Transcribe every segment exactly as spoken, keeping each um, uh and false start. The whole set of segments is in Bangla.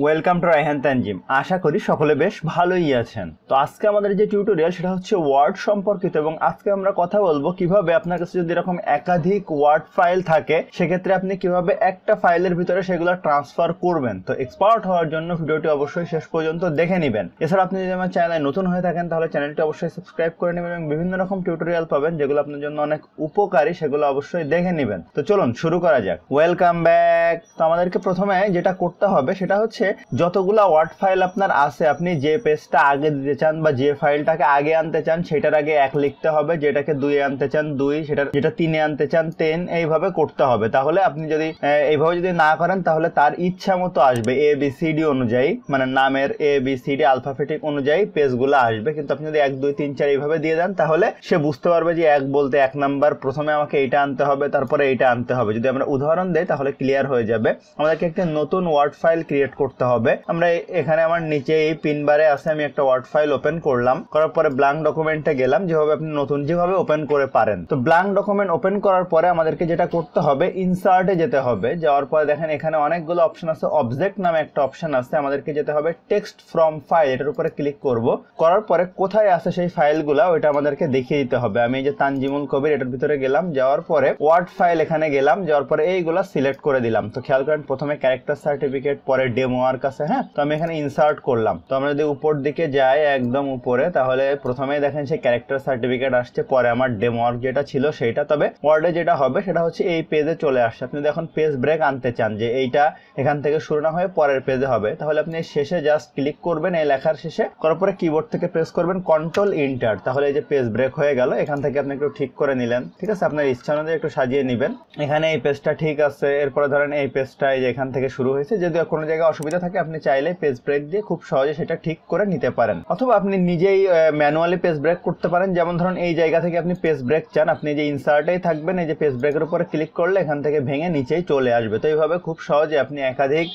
Welcome to Raihan Tanzim. आशा करी सकले बेश भालोई आছেন। तो আজকে আমাদের যে টিউটোরিয়াল সেটা হচ্ছে ওয়ার্ড সম্পর্কিত এবং আজকে আমরা কথা বলবো কিভাবে আপনার কাছে যদি এরকম একাধিক ওয়ার্ড ফাইল থাকে সেক্ষেত্রে আপনি কিভাবে একটা ফাইলের ভিতরে সেগুলো ট্রান্সফার করবেন। তো এক্সপার্ট হওয়ার জন্য ভিডিওটি অবশ্যই শেষ পর্যন্ত দেখে নেবেন। এছাড়া আপনি যদি আমার চ্যানেলে নতুন হয়ে থাকেন তাহলে চ্যানেলটি অবশ্যই সাবস্ক্রাইব করে নেবেন এবং বিভিন্ন রকম টিউটোরিয়াল পাবেন যেগুলো আপনার জন্য অনেক উপকারী, সেগুলো অবশ্যই দেখে নেবেন। তো চলুন শুরু করা যাক। Welcome back. তো আমাদেরকে প্রথমে যেটা করতে হবে সেটা হচ্ছে যতগুলা ওয়ার্ড ফাইল আপনার আছে আপনি যে পেজটা আগে দিতে চান বা যে ফাইলটাকে আগে আনতে চান সেটার আগে এক লিখতে হবে, যেটাকে দুই আনতে চান দুই, সেটা যেটা তিনে আনতে চান তিন, এইভাবে করতে হবে। তাহলে আপনি যদি এইভাবে যদি না করেন তাহলে তার ইচ্ছা মতো আসবে এ বি সি ডি অনুযায়ী, মানে নামের A B C D alphabetic অনুযায়ী পেজগুলো আসবে। কিন্তু আপনি যদি এক দুই তিন চার এইভাবে দিয়ে দেন তাহলে সে বুঝতে পারবে যে এক বলতে এক নাম্বার, প্রথমে আমাকে এইটা আনতে হবে তারপরে এইটা আনতে হবে। যদি আমরা উদাহরণ দেই তাহলে ক্লিয়ার হয়ে যাবে। আমাদেরকে একটা নতুন ওয়ার্ড ফাইল ক্রিয়েট করতে হবে। আমরা এখানে আমার নিচে এই পিন বারে আছে আমি একটা ওয়ার্ড ফাইল ওপেন করলাম, করার পরে ব্ল্যাঙ্ক ডকুমেন্টে গেলাম, যেভাবে আপনি নতুন যেভাবে ওপেন করে পারেন। তো ব্ল্যাঙ্ক ডকুমেন্ট ওপেন করার পরে আমাদেরকে যেটা করতে হবে ইনসার্টে যেতে হবে। যাওয়ার পরে দেখেন এখানে অনেকগুলো অপশন আছে, অবজেক্ট নামে একটা অপশন আছে, আমাদেরকে যেতে হবে টেক্সট ফ্রম ফাইল, এটার উপরে ক্লিক করব। করার পরে কোথায় আছে সেই ফাইলগুলো ওইটা আমাদেরকে দেখিয়ে দিতে হবে। আমি এই যে তানজিমুল কবির এটার ভিতরে গেলাম, যাওয়ার পরে ওয়ার্ড ফাইল এখানে গেলাম, যাওয়ার পরে এইগুলো সিলেক্ট করে দিলাম। তো খেয়াল করেন প্রথমে ক্যারেক্টার সার্টিফিকেট, পরে ডেমো আর কাছে, হ্যাঁ। তো আমি এখানে ইনসার্ট করলাম। তো আমরা যদি উপর দিকে যাই একদম উপরে তাহলে প্রথমেই দেখেন সেই ক্যারেক্টার সার্টিফিকেট আসছে, পরে আমার ডেমো ওয়ার্ক যেটা ছিল সেটা। তবে ওয়ার্ডে যেটা হবে সেটা হচ্ছে এই পেজে চলে আসছে। আপনি দেখুন পেজ ব্রেক আনতে চান যে এইটা এখান থেকে শুরু না হয়ে পরের পেজে হবে, তাহলে আপনি শেষে জাস্ট ক্লিক করবেন এই লেখার শেষে, করার পরে কিবোর্ড থেকে প্রেস করবেন কন্ট্রোল ইন্টার, তাহলে এই যে পেজ ব্রেক হয়ে গেল। এখান থেকে আপনি একটু ঠিক করে নিলেন, ঠিক আছে, আপনার ইচ্ছা অনুযায়ী একটু সাজিয়ে নেবেন। এখানে এই পেজটা ঠিক আছে, এরপরে ধরেন এই পেজটা এই যে এখান থেকে শুরু হয়েছে, যদি কোনো জায়গায় অসুবিধা থাকে আপনি চাইলে পেজ ব্রেক দিয়ে খুব সহজে সেটা ঠিক করে নিতে পারেন, অথবা আপনি নিজেই ম্যানুয়ালি পেজ ব্রেক করতে পারেন। যেমন ধরুন এই জায়গা থেকে আপনি পেজ ব্রেক চান, আপনি যে ইনসার্টেই থাকবেন, এই যে পেজ ব্রেকের উপরে ক্লিক করলে এখান থেকে ভেঙে নিচেই চলে আসবে। তো এইভাবে খুব সহজে আপনি একাধিক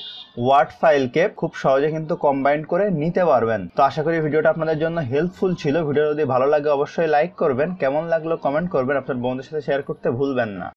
ওয়ার্ড ফাইলকে খুব সহজে কিন্তু কম্বাইন করে নিতে পারবেন। তো আশা করি ভিডিওটা আপনাদের জন্য হেল্পফুল ছিল। ভিডিও যদি ভালো লাগে অবশ্যই লাইক করবেন, কেমন লাগলো কমেন্ট করবেন, আপনার বন্ধুদের সাথে শেয়ার করতে ভুলবেন না।